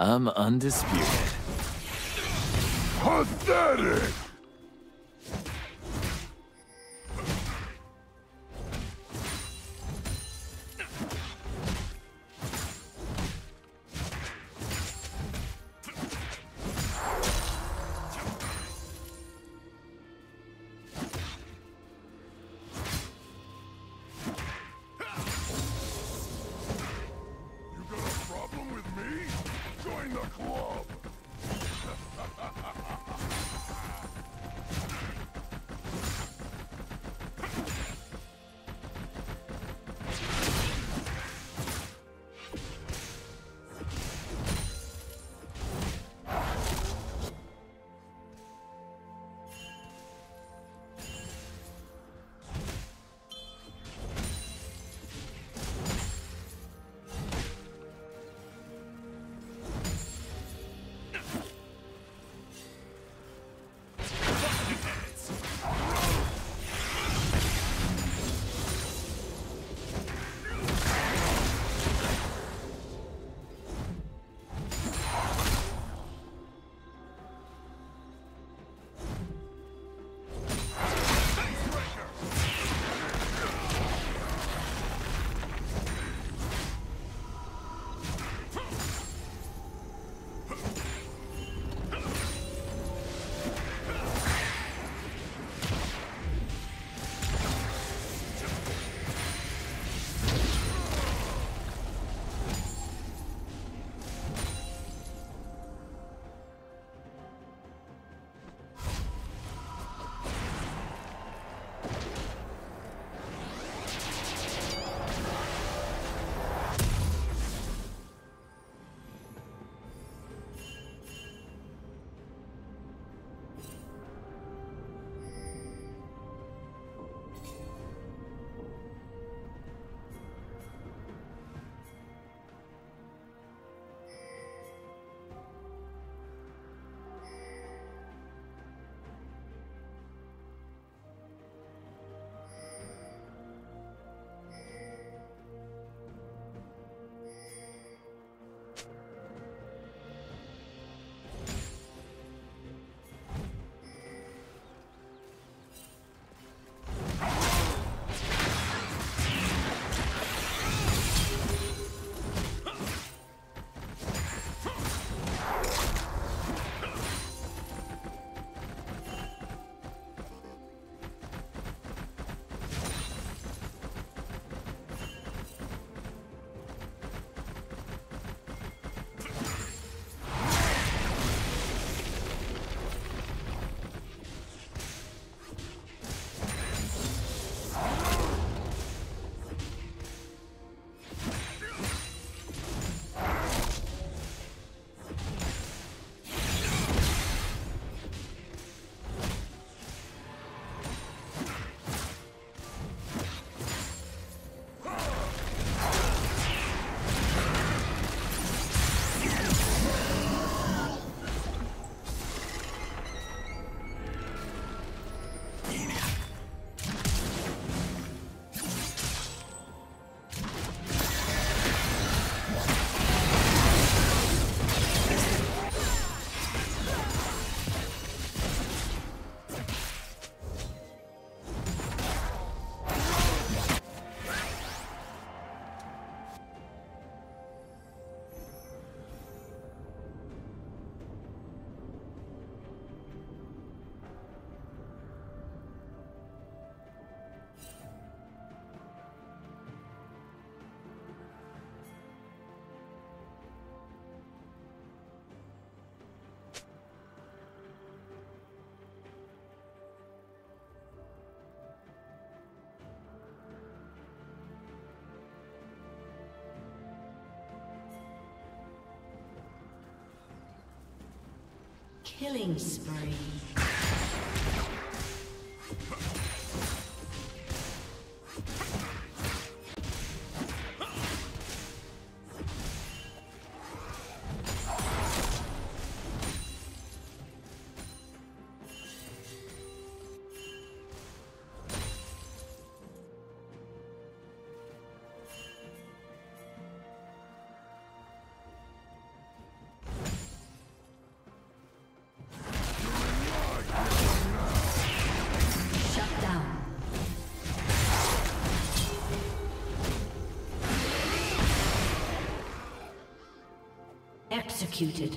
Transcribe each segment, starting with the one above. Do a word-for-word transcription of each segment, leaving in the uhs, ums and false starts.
I'm undisputed. Pathetic! Killing spree. Executed.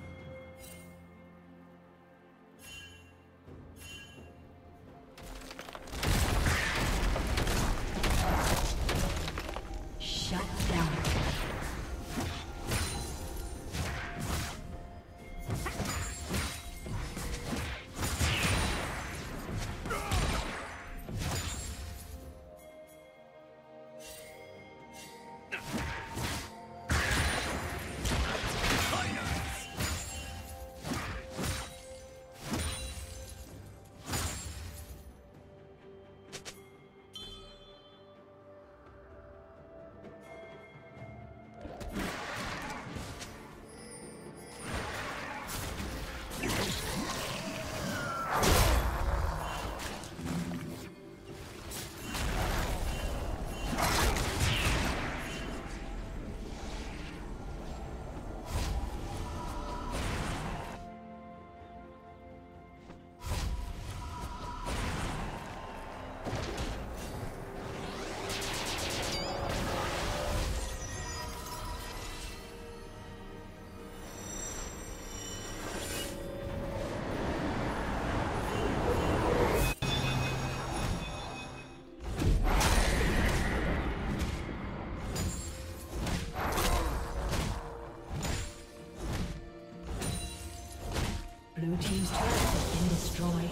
Blue team's turret has been destroyed.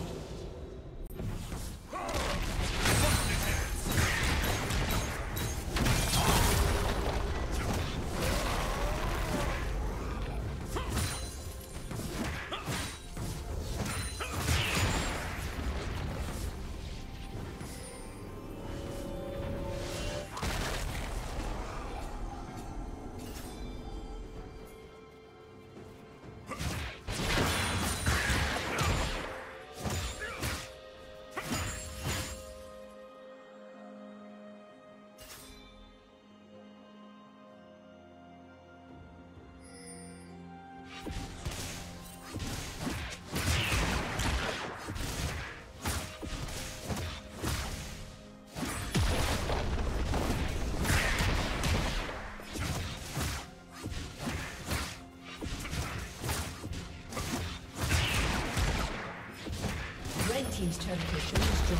Red team's turret has been destroyed.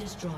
destroyed.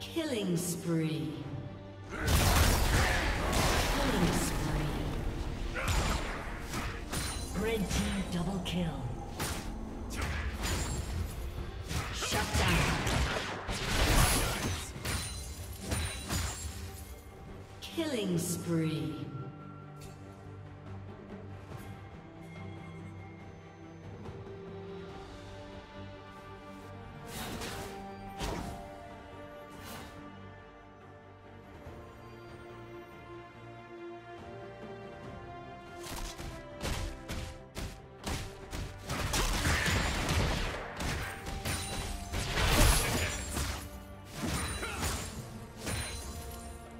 Killing spree. Killing spree. Red team double kill. Shut down. Killing spree.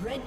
Red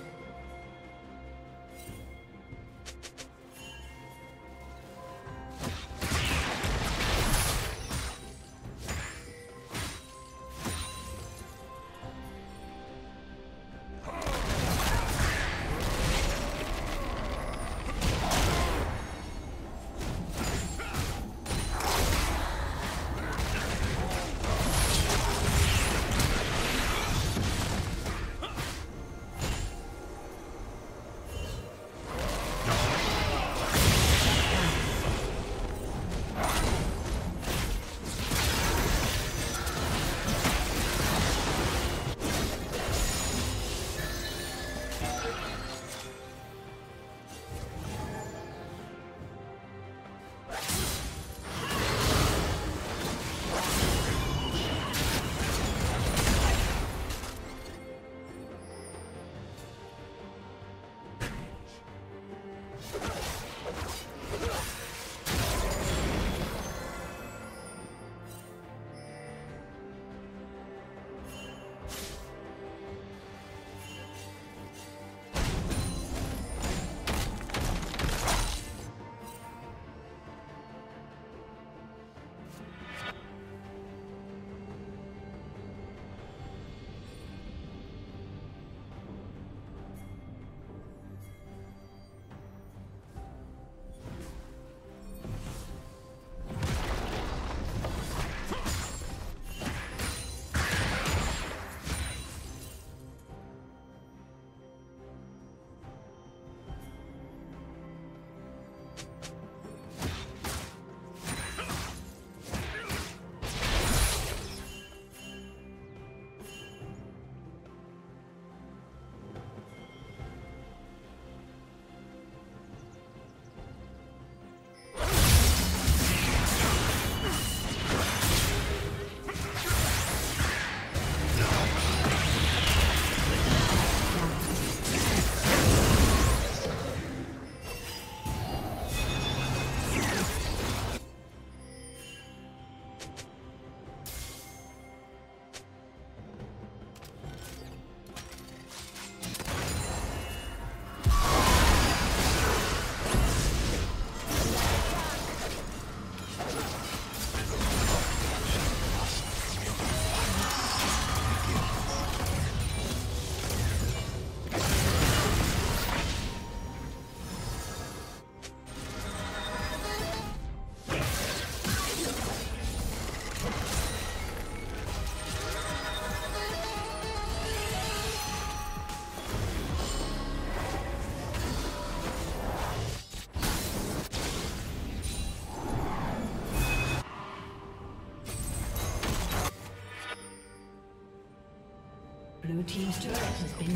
Blue team's turret has been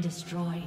Destroyed.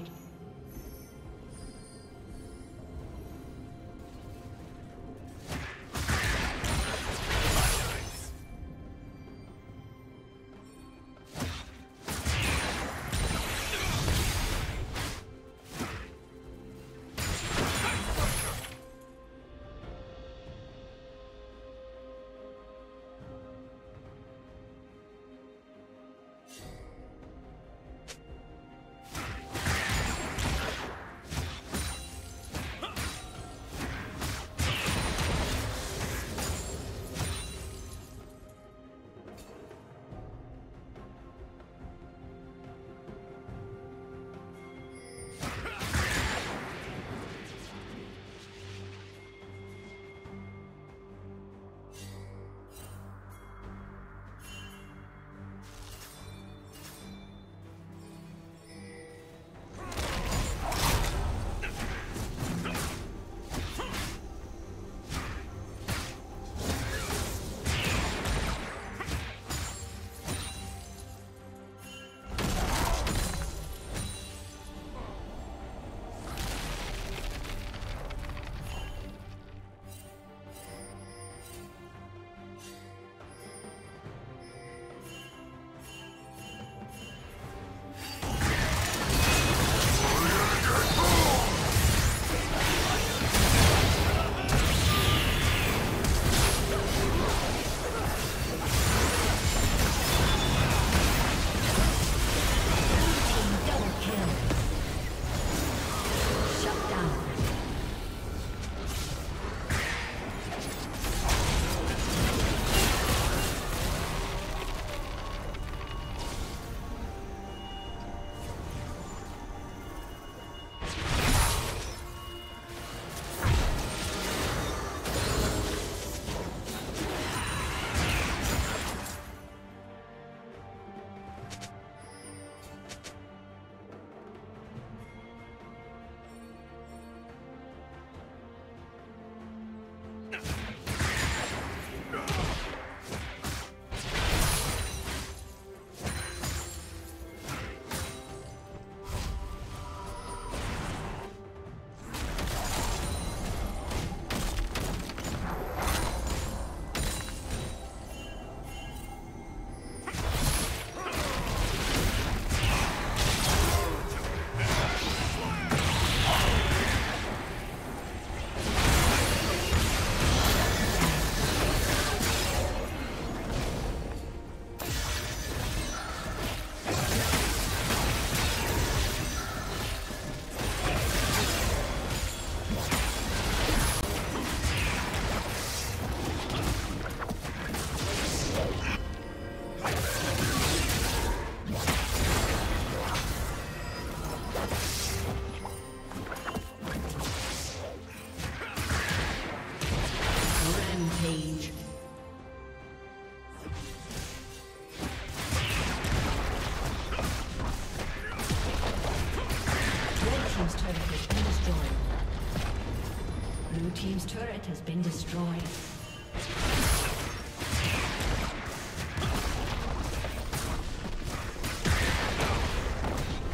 team's turret has been destroyed.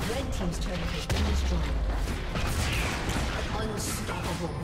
Red team's turret has been destroyed. Unstoppable.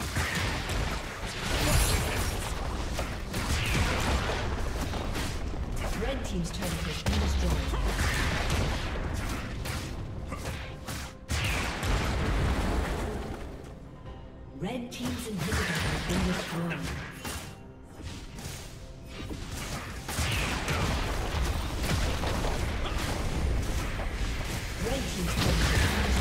Red team's inhibitor has been destroyed. Team's turret has been destroyed. Red team's inhibitor has been destroyed. Red team's turret has been destroyed.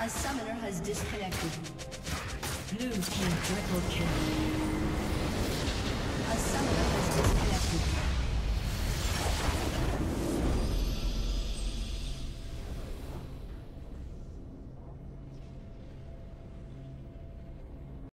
A summoner has disconnected. Blue team triple kill.